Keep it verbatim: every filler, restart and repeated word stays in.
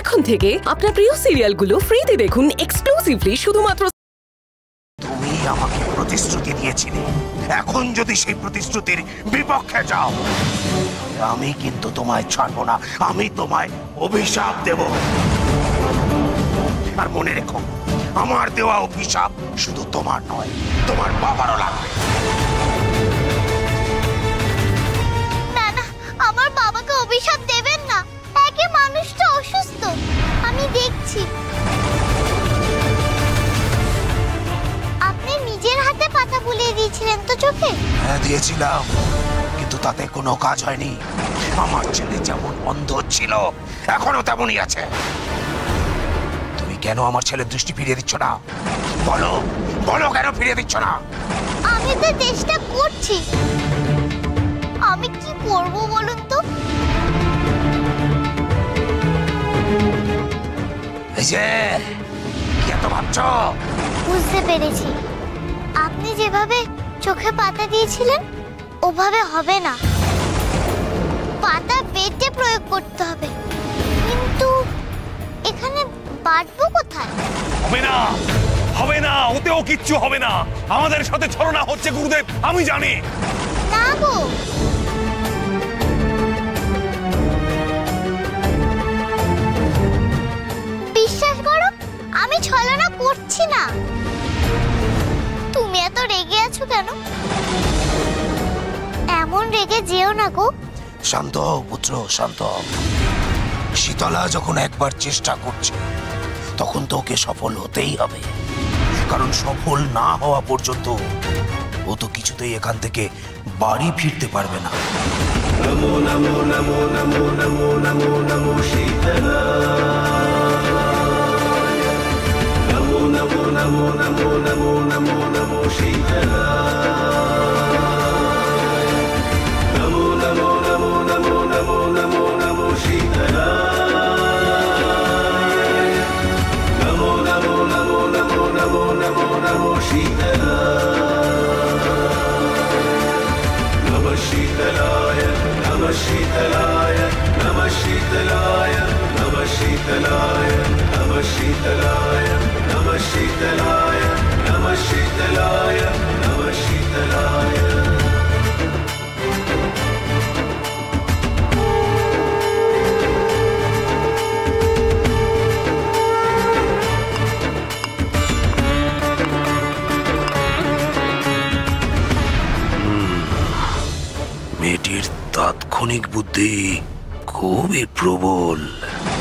এখন থেকে আপনার প্রিয় সিরিয়ালগুলো ফ্রিতে দেখুন এক্সক্লুসিভলি শুধুমাত্র। তুমি আমাকে প্রতিশ্রুতি দিয়েছিলে, এখন যদি সেই প্রতিশ্রুতির বিপক্ষে যাও আমি কিন্তু তোমায় ছাড়বো না, আমি তোমায় অভিশাপ দেব। আর মনে রেখো, আমার দেওয়া অভিশাপ শুধু তোমার নয়, তোমার বাবারও লাগবে। না না, আমার বাবাকে অভিশাপ দেবেন না, একে মানুষটা অসুস্থ, আমি দেখছি। আপনি নিজের হাতে পাতা বুলিয়ে দিয়েছিলেন তো চোখে? হ্যাঁ, দিয়েছিলাম, কিন্তু তাতে কোনো কাজ হয়নি। আমার ছেলে যেমন অন্ধ ছিল এখনো তেমনই আছে। কেন আমার ছেলের দৃষ্টি ফিরিয়ে দিচ্ছ না? বলো বলো কেন ফিরিয়ে দিচ্ছ না? আমি তো চেষ্টা করছি, আমি কি করব বলুন তো? এই যে কি এত ভাবছো? বুঝতে পেরেছি, আপনি যেভাবে চোখে পাতা দিয়েছিলেন ওভাবে হবে না, পাতা পেটে প্রয়োগ করতে হবে। কিন্তু এখানে বাঁটবো কোথায়? হবে না, হবে না, ওতেও কিচ্ছু হবে না। আমাদের সাথে ছলনা হচ্ছে গুরুদেব, আমি জানি। না গো, বিশ্বাস করো আমি ছলনা করছি না। তুমি এত রেগে আছো কেন? এমন রেগে যেও না গো। শান্ত হও পুত্র, শান্ত হও। শীতলা যখন একবার চেষ্টা করছে তখন তো ওকে সফল হতেই হবে, কারণ সফল না হওয়া পর্যন্ত ও তো কিছুতেই এখান থেকে বাড়ি ফিরতে পারবে না। নমো নমো নমো নমো নমো নমো নমো শীতলা, নমো নমো নমো নমো নমো নমো নমো শীতলা, নমো নমো নমো নমো নমো নমো নমো শীতলা। মেয়েটির তাৎক্ষণিক বুদ্ধি খুবই প্রবল।